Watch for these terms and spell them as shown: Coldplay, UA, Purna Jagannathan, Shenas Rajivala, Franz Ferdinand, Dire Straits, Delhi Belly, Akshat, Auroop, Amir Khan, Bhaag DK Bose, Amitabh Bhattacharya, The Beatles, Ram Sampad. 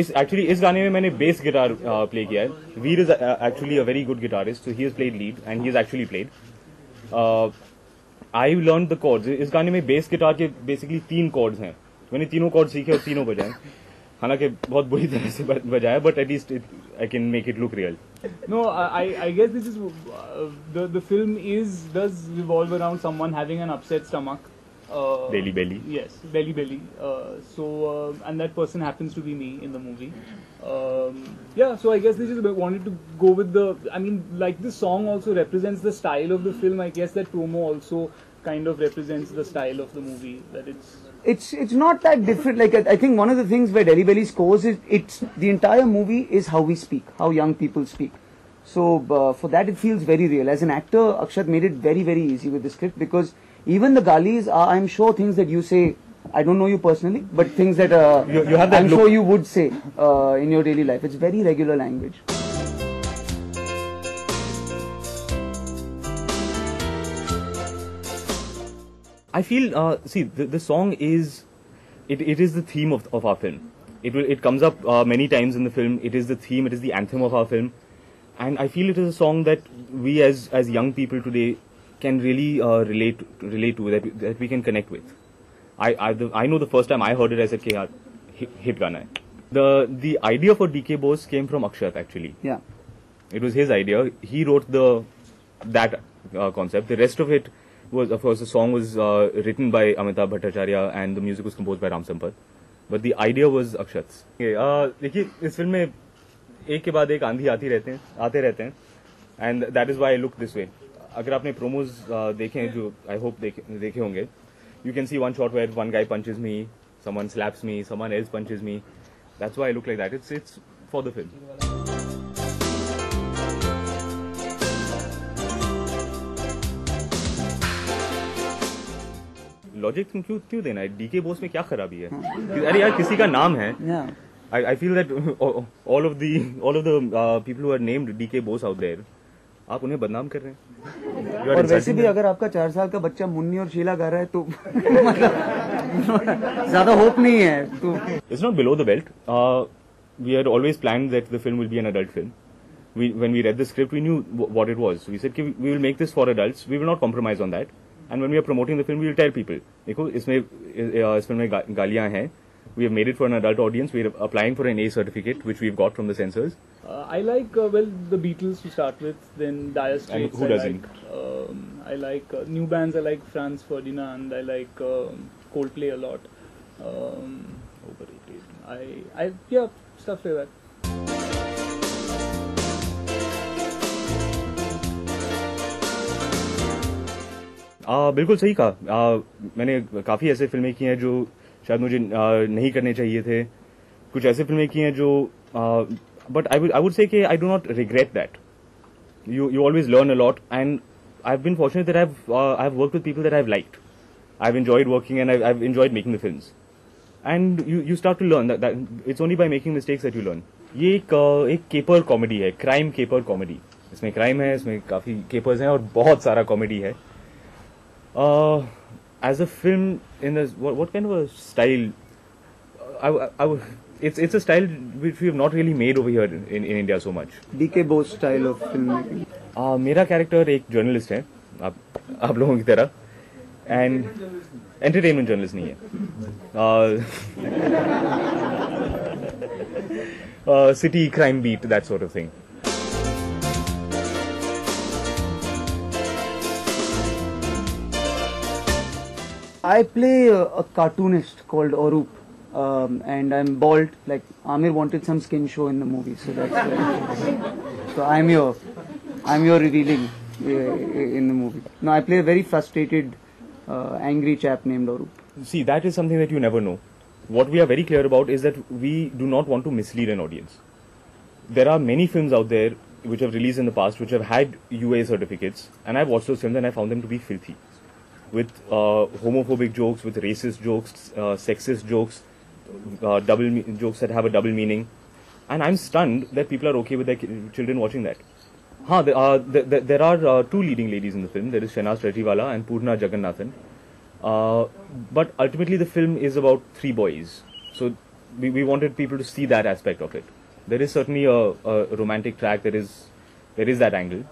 इस गाने में मैंने बेस गिटार प्ले किया है. Veer is actually a very good guitarist, so he has played lead and he is actually played. I learn the chords. इस गाने में बेस गिटार के बेसिकली 3 कॉर्ड्स हैं. मैंने तीनों कॉर्ड सीखे और तीनों बजाए, हालांकि बहुत बुरी तरह से बजाया, but at least I can make it look real. No, I guess this is the film does revolve around someone having an upset stomach. Delhi Belly. Yes, Delhi Belly. And that person happens to be me in the movie. So I guess they just wanted to go with this song also represents the style of the film. I guess that promo also kind of represents the style of the movie. That it's not that different. Like I think one of the things where Delhi Belly scores is the entire movie is how we speak, how young people speak. So for that it feels very real. As an actor, Akshat made it very, very easy with the script, because even the galis are, I'm sure, things that you say. I don't know you personally, but things that you have that I'm look. Sure you would say in your daily life. It's very regular language. I feel the song is it is the theme of our film. It comes up many times in the film. It is the theme. It is the anthem of our film, and I feel it is a song that we as young people today can really relate to, that we can connect with. I know the first time I heard it, I said, "Kya hit gana hai." The idea for DK Bose came from Akshat, actually. Yeah, it was his idea. He wrote that concept. The rest of it was, of course, the song was written by Amitabh Bhattacharya and the music was composed by Ram Sampad, but the idea was Akshat's. देखिए इस film में एक के बाद एक आंधी आते रहते हैं, and that is why I look this way. अगर आपने प्रोमोज देखे हैं, जो आई होप देखे होंगे, you can see one shot where one guy punches me, someone slaps me, someone else punches me. That's why I look like that. It's for the film. Logic तुम क्यों देना है? डीके बोस में क्या खराबी है? अरे यार, किसी का नाम है. I feel that all of the people who are named DK Bose out there, आप उन्हें बदनाम कर रहे हैं. और वैसे भी अगर आपका 4 साल का बच्चा मुन्नी और शीला गा रहा है तो मतलब ज्यादा होप नहीं है. तो it's not below the belt. We are always planned that the film will be an adult film. When we read the script we knew what it was. We said कि we will make this for adults, we will not compromise on that. And when we are promoting the film we will tell people, देखो इस film में गालियां हैं. We have made it for an adult audience. We are applying for an A certificate, which we've got from the censors. I like the Beatles to start with, then Dire Straits. And who doesn't? I like new bands. I like Franz Ferdinand. I like Coldplay a lot. Overrated. Stuff like that. बिल्कुल सही कहा. मैंने काफी ऐसे फिल्में की हैं जो शायद मुझे नहीं करने चाहिए थे. कुछ ऐसे फिल्में की हैं जो, बट आई वुड से कि I do not regret that. You always learn a lot and I have been fortunate that I have worked with people that I have liked. I have enjoyed working and I have enjoyed making the films and you start to learn that it's only by making mistakes that you learn. ये एक caper comedy है, crime caper comedy. इसमें crime है, इसमें काफी keepers हैं और बहुत सारा कॉमेडी है. As a film in this, what kind of a style? It's a style which we have not really made over here in India so much. DK Bose style of filmmaking. मेरा character एक journalist है, आप लोगों की तरह, and entertainment journalist नहीं है. City crime beat, that sort of thing. I play a cartoonist called Auroop, and I'm bald. Like Amir wanted some skin show in the movie, so that's why. So I'm your revealing in the movie. No, I play a very frustrated, angry chap named Auroop. See, that is something that you never know. What we are very clear about is that we do not want to mislead an audience. There are many films out there which have released in the past which have had UA certificates, and I've watched those films and I found them to be filthy. With homophobic jokes, with racist jokes, sexist jokes, jokes that have a double meaning, and I'm stunned that people are okay with their children watching that. There are 2 leading ladies in the film. There is Shenas Rajivala and Purna Jagannathan. But ultimately, the film is about 3 boys. So we wanted people to see that aspect of it. There is certainly a romantic track. There is that angle.